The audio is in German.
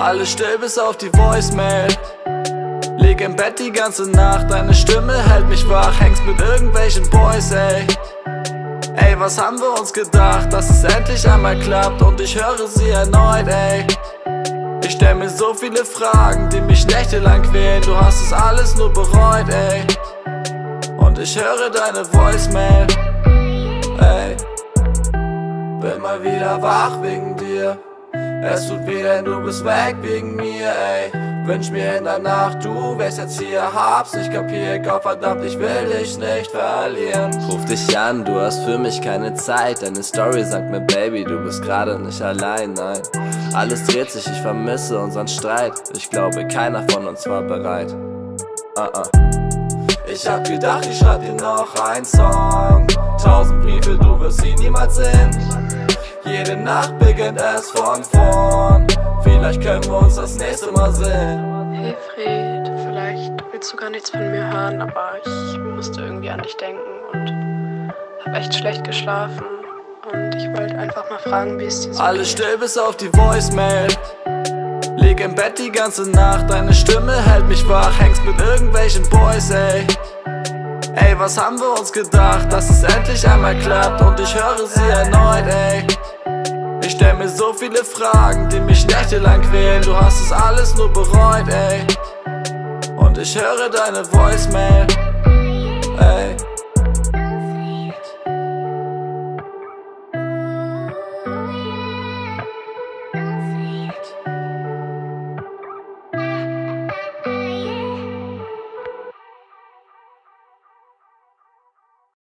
Alles still bis auf die Voicemail. Lieg im Bett die ganze Nacht, deine Stimme hält mich wach. Hängst mit irgendwelchen Boys, ey. Ey, was haben wir uns gedacht, dass es endlich einmal klappt und ich höre sie erneut, ey. Ich stell mir so viele Fragen, die mich nächtelang quälen. Du hast es alles nur bereut, ey. Und ich höre deine Voicemail, ey. Bin mal wieder wach wegen dir. Es tut weh, denn du bist weg wegen mir, ey. Wünsch mir in der Nacht, du wärst jetzt hier. Hab's nicht kapiert, Gott verdammt, ich will dich nicht verlieren. Ruf dich an, du hast für mich keine Zeit. Deine Story sagt mir, Baby, du bist gerade nicht allein, nein. Alles dreht sich, ich vermisse unseren Streit. Ich glaube, keiner von uns war bereit. Ich hab gedacht, ich schreib dir noch einen Song. 1000 Briefe, du wirst sie niemals sehen. Jede Nacht beginnt es von vorn. Vielleicht können wir uns das nächste Mal sehen. Hey Fred, vielleicht willst du gar nichts von mir hören, aber ich musste irgendwie an dich denken und hab echt schlecht geschlafen. Und ich wollte einfach mal fragen, wie es dir so Alles geht. Still bis auf die Voicemail. Lieg im Bett die ganze Nacht, deine Stimme hält mich wach. Hängst mit irgendwelchen Boys, ey. Ey, was haben wir uns gedacht, dass es endlich einmal klappt und ich höre sie erneut, ey. Ich stell mir so viele Fragen, die mich nächtelang quälen. Du hast es alles nur bereut, ey. Und ich höre deine Voicemail, ey.